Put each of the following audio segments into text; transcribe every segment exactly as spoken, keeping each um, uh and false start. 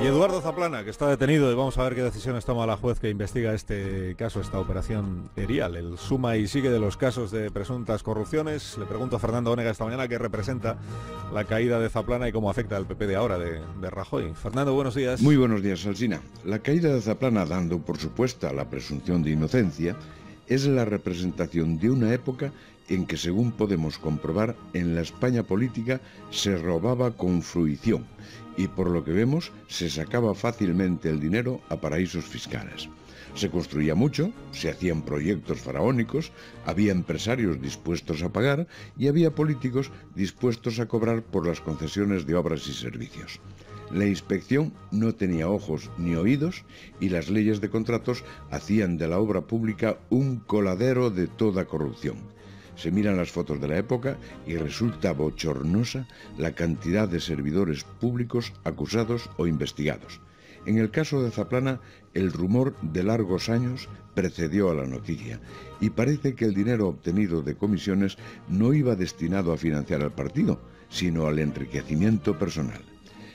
Y Eduardo Zaplana, que está detenido, y vamos a ver qué decisiones toma la juez que investiga este caso, esta operación Perial. El suma y sigue de los casos de presuntas corrupciones. Le pregunto a Fernando Ónega esta mañana qué representa la caída de Zaplana y cómo afecta al P P de ahora, de, de Rajoy. Fernando, buenos días. Muy buenos días, Alsina. La caída de Zaplana, dando por supuesta la presunción de inocencia, es la representación de una época en que, según podemos comprobar, en la España política se robaba con fruición y, por lo que vemos, se sacaba fácilmente el dinero a paraísos fiscales. Se construía mucho, se hacían proyectos faraónicos, había empresarios dispuestos a pagar y había políticos dispuestos a cobrar por las concesiones de obras y servicios. La inspección no tenía ojos ni oídos y las leyes de contratos hacían de la obra pública un coladero de toda corrupción. Se miran las fotos de la época y resulta bochornosa la cantidad de servidores públicos acusados o investigados. En el caso de Zaplana, el rumor de largos años precedió a la noticia y parece que el dinero obtenido de comisiones no iba destinado a financiar al partido, sino al enriquecimiento personal.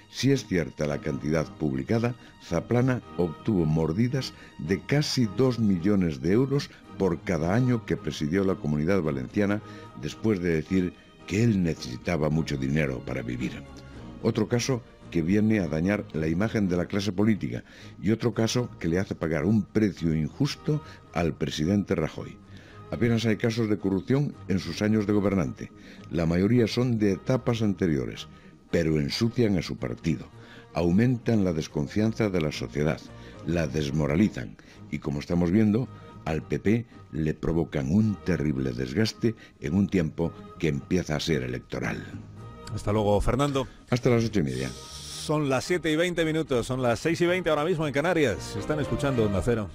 Si es cierta la cantidad publicada, Zaplana obtuvo mordidas de casi dos millones de euros por cada año que presidió la Comunidad Valenciana, después de decir que él necesitaba mucho dinero para vivir. Otro caso que viene a dañar la imagen de la clase política y otro caso que le hace pagar un precio injusto al presidente Rajoy. Apenas hay casos de corrupción en sus años de gobernante. La mayoría son de etapas anteriores, pero ensucian a su partido, aumentan la desconfianza de la sociedad, la desmoralizan y, como estamos viendo, al P P le provocan un terrible desgaste en un tiempo que empieza a ser electoral. Hasta luego, Fernando. Hasta las ocho y media. Son las siete y veinte minutos, son las seis y veinte ahora mismo en Canarias. Están escuchando Onda Cero.